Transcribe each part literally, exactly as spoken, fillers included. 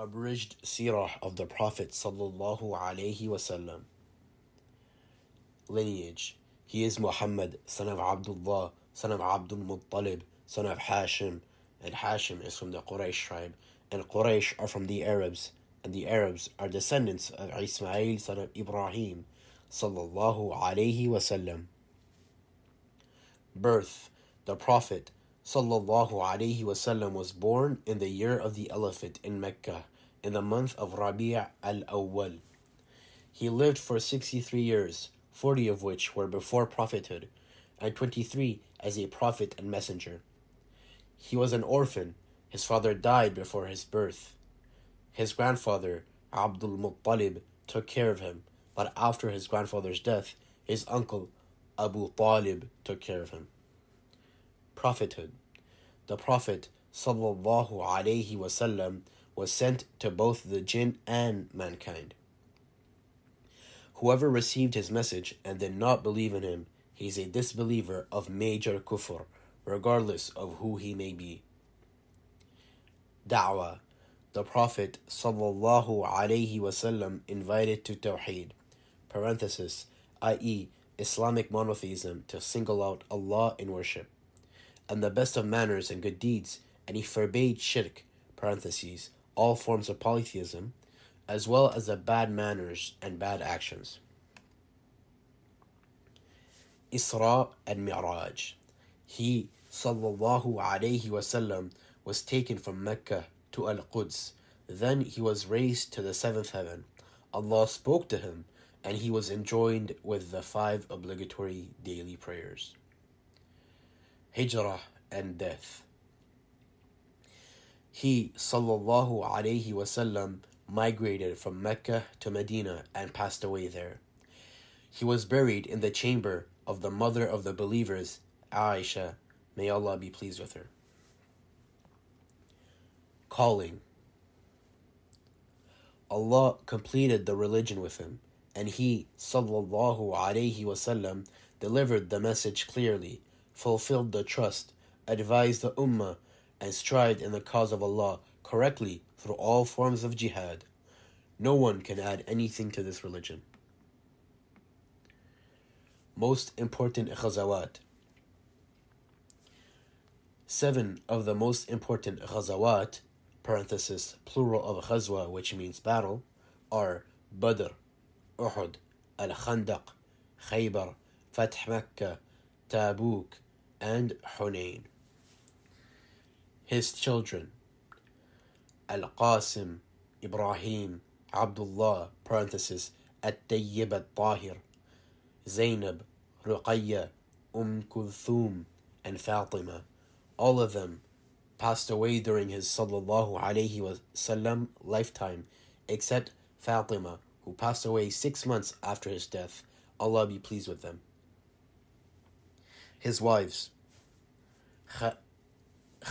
Abridged Sirah of the Prophet Sallallahu Alaihi Wasallam. Lineage. He is Muhammad, son of Abdullah, son of Abdul Muttalib, son of Hashim, and Hashim is from the Quraysh tribe, and Quraysh are from the Arabs, and the Arabs are descendants of Ismail, son of Ibrahim Sallallahu Alaihi Wasallam. Birth. The Prophet Sallallahu Alaihi Wasallam was born in the year of the elephant in Mecca, in the month of Rabi' al-Awwal. He lived for sixty-three years, forty of which were before prophethood, and twenty-three as a prophet and messenger. He was an orphan. His father died before his birth. His grandfather, Abdul Muttalib, took care of him, but after his grandfather's death, his uncle, Abu Talib, took care of him. Prophethood. The Prophet Sallallahu Alaihi Wasallam was sent to both the jinn and mankind. Whoever received his message and did not believe in him, he is a disbeliever of major kufr, regardless of who he may be. Da'wah. The Prophet Sallallahu Alaihi Wasallam invited to Tawheed, parenthesis, that is Islamic monotheism, to single out Allah in worship, and the best of manners and good deeds, and he forbade shirk, parentheses, all forms of polytheism, as well as the bad manners and bad actions. Isra and Mi'raj. He, Sallallahu Alaihi Wasallam, was taken from Mecca to Al Quds. Then he was raised to the seventh heaven. Allah spoke to him, and he was enjoined with the five obligatory daily prayers. Hijrah and death. He, Sallallahu Alaihi Wasallam, migrated from Mecca to Medina and passed away there. He was buried in the chamber of the mother of the believers, Aisha. May Allah be pleased with her. Calling. Allah completed the religion with him, and he, Sallallahu Alaihi Wasallam, delivered the message clearly, fulfilled the trust, advised the Ummah, and strived in the cause of Allah correctly through all forms of jihad. No one can add anything to this religion. Most important Ghazawat. Seven of the most important Ghazawat, parenthesis, plural of Ghazwa, which means battle, are Badr, Uhud, Al-Khandaq, Khaybar, Fath Makkah, Tabuk, and Hunayn. His children: Al-Qasim, Ibrahim, Abdullah, parenthesis, At-Tayyib At-Tahir, Zainab, Ruqayya, Um Kulthum, and Fatima. All of them passed away during his Sallallahu Alaihi Wasallam lifetime, except Fatima, who passed away six months after his death. Allah be pleased with them. His wives: Kh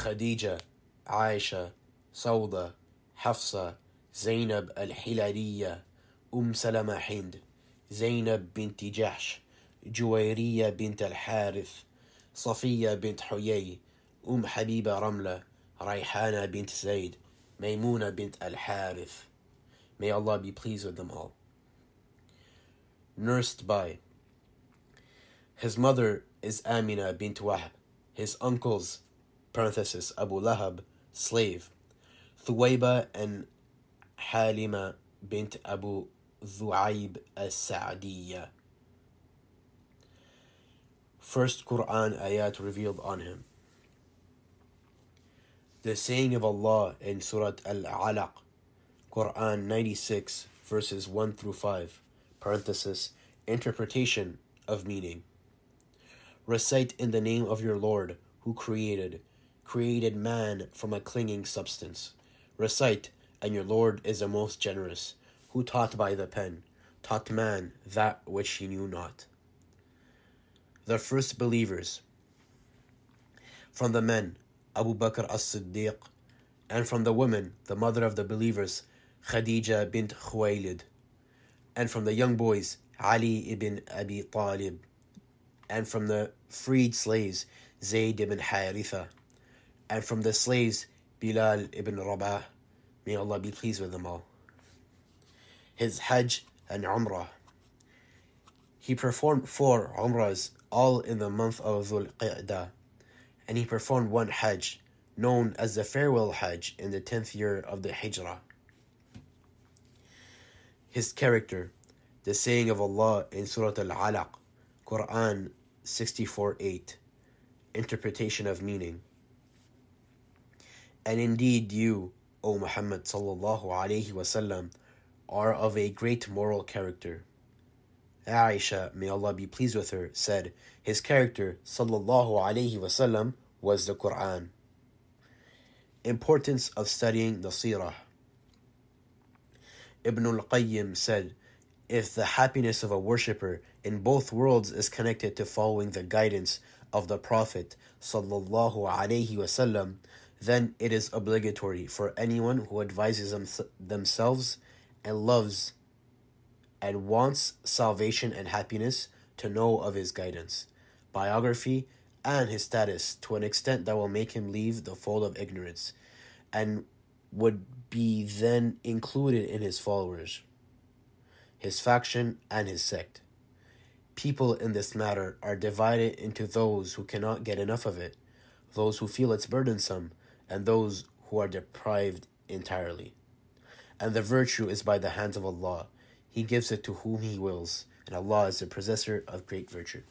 Khadija, Aisha, Sauda, Hafsa, Zainab al-Hilaliyya, Um Salama Hind, Zainab bint Jahsh, Juwairiyya bint al-Harith, Safiya bint Huyay, Um Habiba Ramla, Rayhana bint Zayd, Maymuna bint al-Harith. May Allah be pleased with them all. Nursed by. His mother is Amina bint Wahb, his uncles, parenthesis, Abu Lahab, slave, Thuwayba and Halima bint Abu Dhu'ayb al-Sa'diyya. First Quran ayat revealed on him. The saying of Allah in Surah Al-Alaq, Quran ninety-six, verses one through five, parenthesis, interpretation of meaning. Recite in the name of your Lord, who created, created man from a clinging substance. Recite, and your Lord is the most generous, who taught by the pen, taught man that which he knew not. The first believers. From the men, Abu Bakr as-Siddiq, and from the women, the mother of the believers, Khadija bint Khuwaylid, and from the young boys, Ali ibn Abi Talib, and from the freed slaves, Zayd ibn Haritha, and from the slaves, Bilal ibn Rabah, May Allah be pleased with them all. His Hajj and Umrah. He performed four Umrahs, all in the month of Dhul Qa'dah, and he performed one Hajj, known as the Farewell Hajj, in the tenth year of the Hijrah. His character, the saying of Allah in Surah Al-Alaq, Quran sixty-four eight, interpretation of meaning. And indeed you, O Muhammad sallallahu alayhi wasallam, are of a great moral character. Aisha, may Allah be pleased with her, said, his character sallallahu alayhi wasallam was the Quran. Importance of studying the Seerah. Ibn al-Qayyim said, if the happiness of a worshipper in both worlds is connected to following the guidance of the Prophet sallallahu alayhi wasallam, then it is obligatory for anyone who advises them, themselves and loves and wants salvation and happiness to know of his guidance, biography, and his status to an extent that will make him leave the fold of ignorance and would be then included in his followers, his faction, and his sect. People in this matter are divided into those who cannot get enough of it, those who feel it's burdensome, and those who are deprived entirely. And the virtue is by the hands of Allah. He gives it to whom He wills, and Allah is the possessor of great virtue.